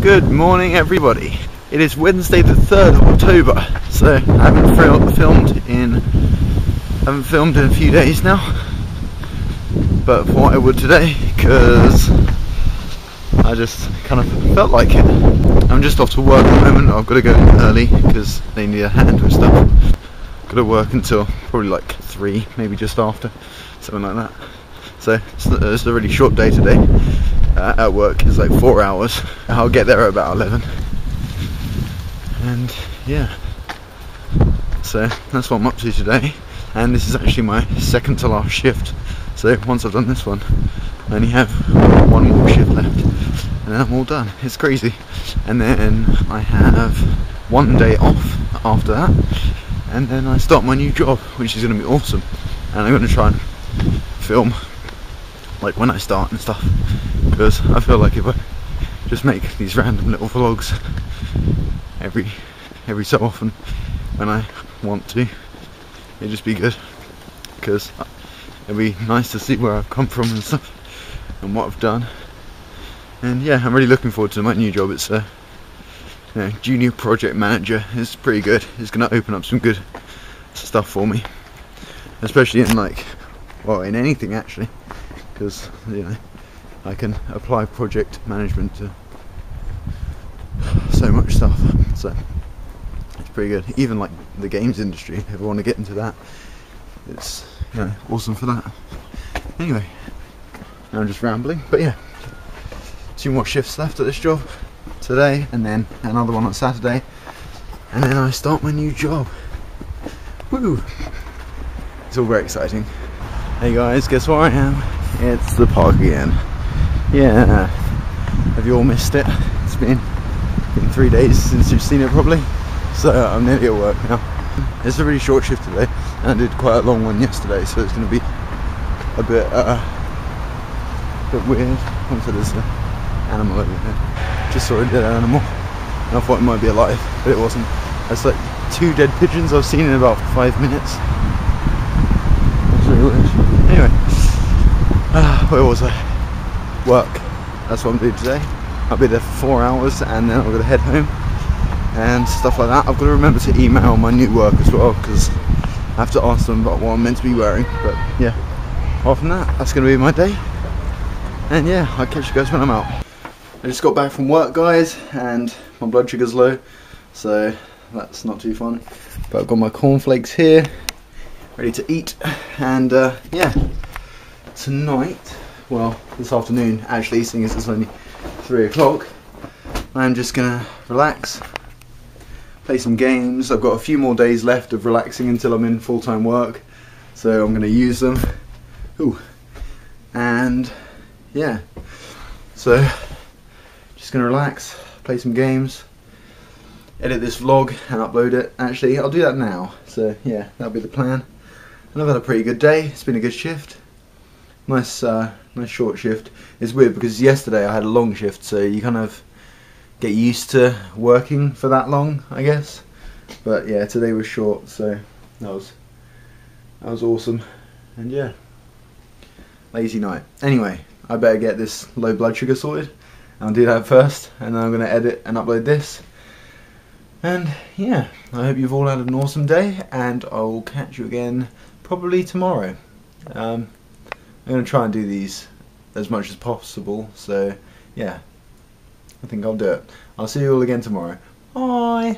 Good morning everybody. It is Wednesday the 3rd of October, so I haven't filmed in a few days now, but thought I would today because I just kind of felt like it. I'm just off to work at the moment. I've got to go in early because they need a hand with stuff. Got to work until probably like 3, maybe just after, something like that. So it's a really short day today. At work is like 4 hours. I'll get there at about 11, and yeah, so that's what I'm up to today. And this is actually my second to last shift, so once I've done this one I only have one more shift left and then I'm all done. It's crazy. And then I have one day off after that, and then I start my new job, which is going to be awesome. And I'm going to try and film like when I start and stuff, because I feel like if I just make these random little vlogs every so often when I want to, it'd just be good, because it'd be nice to see where I've come from and stuff and what I've done. And yeah, I'm really looking forward to my new job. It's a junior project manager. It's pretty good. It's gonna open up some good stuff for me, especially in like, well, in anything actually, because you know I can apply project management to so much stuff, so it's pretty good. Even like the games industry, if I want to get into that, it's, you know, awesome for that. Anyway, now I'm just rambling, but yeah, 2 more shifts left at this job today, and then another one on Saturday, and then I start my new job. Woo! It's all very exciting. Hey guys, guess where I am? It's the park again. Yeah, have you all missed it? It's been 3 days since you've seen it probably, so I'm nearly at work now. It's a really short shift today, and I did quite a long one yesterday, so it's going to be a bit weird. Also, there's an animal over there. Just saw a dead animal and I thought it might be alive, but it wasn't. That's like 2 dead pigeons I've seen in about 5 minutes. That's really weird. Anyway, where was I? Work. That's what I'm doing today. I'll be there for 4 hours and then I'm going to head home and stuff like that. I've got to remember to email my new work as well, because I have to ask them about what I'm meant to be wearing. But yeah, apart from that, that's going to be my day. And yeah, I'll catch you guys when I'm out. I just got back from work guys, and my blood sugar's low, so that's not too fun. But I've got my cornflakes here, ready to eat. And yeah, tonight, well this afternoon actually, seeing as it's only 3 o'clock, I'm just gonna relax, play some games. I've got a few more days left of relaxing until I'm in full-time work, so I'm gonna use them. Ooh. And yeah, so just gonna relax, play some games, edit this vlog and upload it. Actually I'll do that now, so yeah, that'll be the plan. And I've had a pretty good day. It's been a good shift. Nice short shift. It's weird because yesterday I had a long shift, so you kind of get used to working for that long, I guess. But yeah, today was short, so that was awesome. And yeah, lazy night. Anyway, I better get this low blood sugar sorted. I'll do that first, and then I'm going to edit and upload this. And yeah, I hope you've all had an awesome day, and I'll catch you again probably tomorrow. I'm going to try and do these as much as possible, so yeah, I think I'll do it. I'll see you all again tomorrow. Bye!